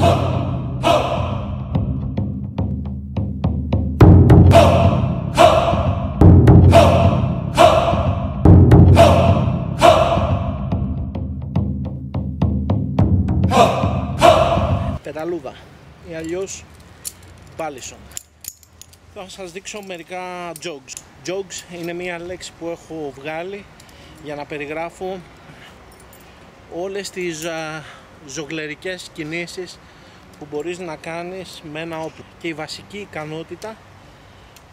Πεταλούδα ή αλλιώς Balisong. Θα σας δείξω μερικά jogs. Jogs είναι μια λέξη που έχω βγάλει για να περιγράφω όλες τις ζογκλερικές κινήσεις που μπορείς να κάνεις με ένα όπλο και η βασική ικανότητα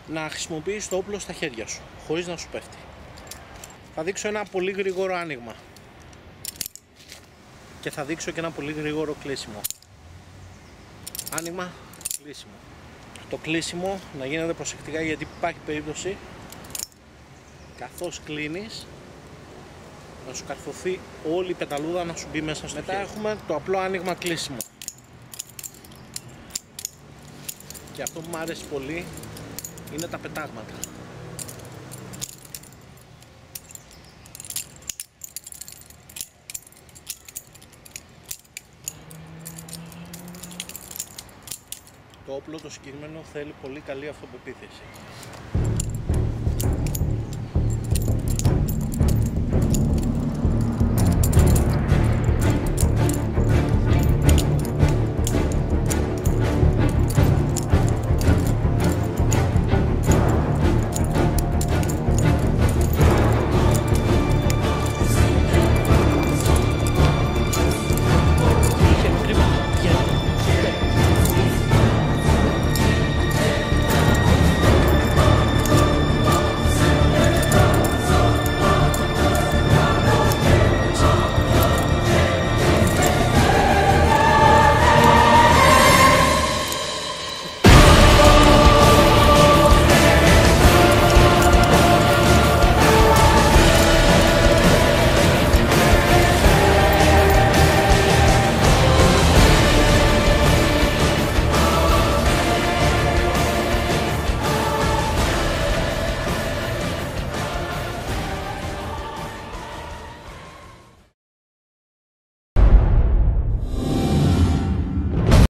να χρησιμοποιείς το όπλο στα χέρια σου χωρίς να σου πέφτει. Θα δείξω ένα πολύ γρήγορο άνοιγμα και θα δείξω και ένα πολύ γρήγορο κλείσιμο. Άνοιγμα, κλείσιμο. Το κλείσιμο να γίνεται προσεκτικά, γιατί υπάρχει περίπτωση καθώς κλείνεις να σου καρφωθεί όλη η πεταλούδα, να σου μπει μέσα στο χέρι. Μετά έχουμε το απλό άνοιγμα κλείσιμο. Και αυτό που μου αρέσει πολύ είναι τα πετάγματα. Το όπλο το συγκεκριμένο θέλει πολύ καλή αυτοπεποίθηση.